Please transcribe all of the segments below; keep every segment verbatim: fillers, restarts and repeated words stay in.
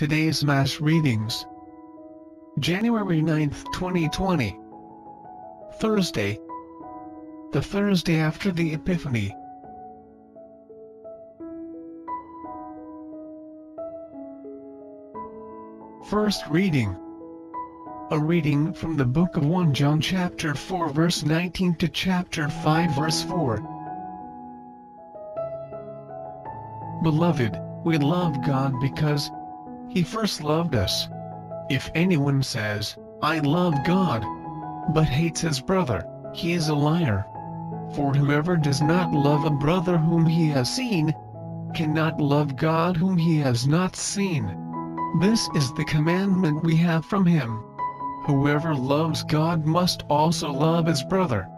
Today's Mass Readings, January ninth, twenty twenty, Thursday, the Thursday after the Epiphany. First reading, a reading from the book of First John chapter four verse nineteen to chapter five verse four. Beloved, we love God because He first loved us. If anyone says, I love God, but hates his brother, he is a liar. For whoever does not love a brother whom he has seen, cannot love God whom he has not seen. This is the commandment we have from Him. Whoever loves God must also love his brother.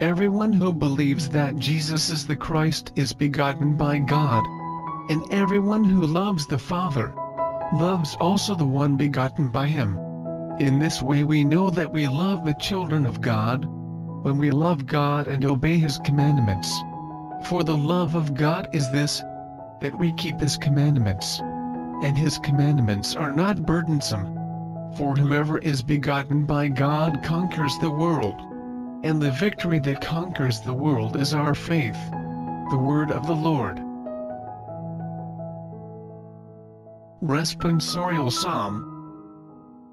Everyone who believes that Jesus is the Christ is begotten by God. And everyone who loves the Father, loves also the one begotten by Him. In this way we know that we love the children of God, when we love God and obey His commandments. For the love of God is this, that we keep His commandments. And His commandments are not burdensome. For whoever is begotten by God conquers the world. And the victory that conquers the world is our faith. The word of the Lord. Responsorial Psalm.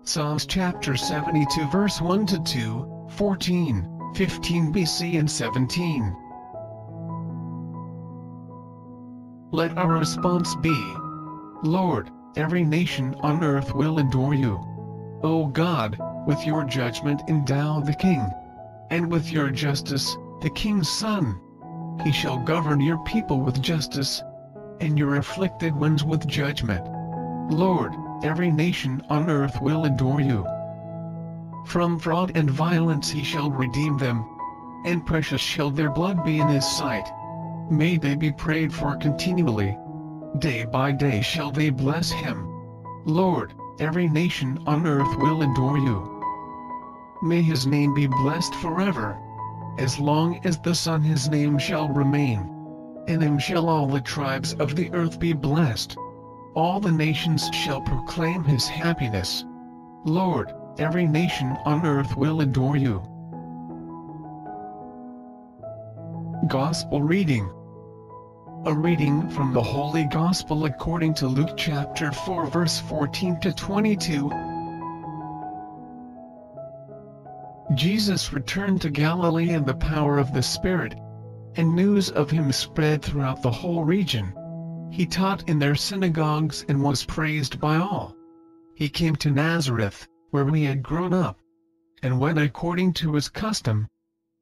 Psalms chapter seventy-two verse one to two, fourteen, fifteen B C and seventeen. Let our response be, Lord, every nation on earth will adore You. O God, with Your judgment endow the king, and with Your justice, the king's son. He shall govern Your people with justice, and Your afflicted ones with judgment. Lord, every nation on earth will adore You. From fraud and violence He shall redeem them, and precious shall their blood be in His sight. May they be prayed for continually. Day by day shall they bless Him. Lord, every nation on earth will adore You. May His name be blessed forever. As long as the sun His name shall remain. In Him shall all the tribes of the earth be blessed. All the nations shall proclaim His happiness. Lord, every nation on earth will adore You. Gospel reading. A reading from the Holy Gospel according to Luke chapter four verse fourteen to twenty-two. Jesus returned to Galilee in the power of the Spirit, and news of Him spread throughout the whole region. He taught in their synagogues and was praised by all. He came to Nazareth, where He had grown up, and went according to His custom,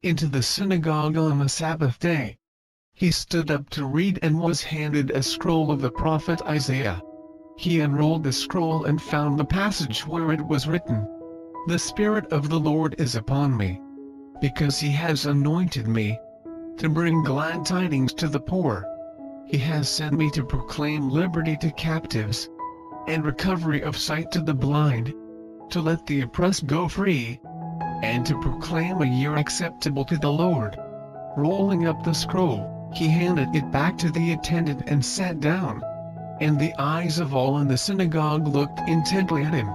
into the synagogue on the Sabbath day. He stood up to read and was handed a scroll of the prophet Isaiah. He unrolled the scroll and found the passage where it was written, The Spirit of the Lord is upon me, because He has anointed me, to bring glad tidings to the poor. He has sent me to proclaim liberty to captives, and recovery of sight to the blind, to let the oppressed go free, and to proclaim a year acceptable to the Lord. Rolling up the scroll, He handed it back to the attendant and sat down. And the eyes of all in the synagogue looked intently at Him.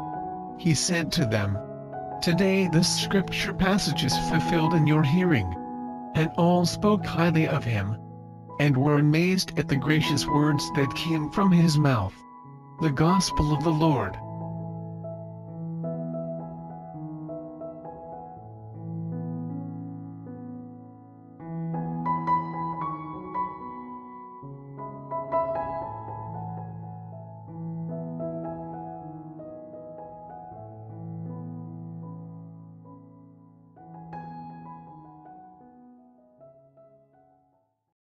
He said to them, Today this scripture passage is fulfilled in your hearing. And all spoke highly of Him, and were amazed at the gracious words that came from His mouth. The Gospel of the Lord.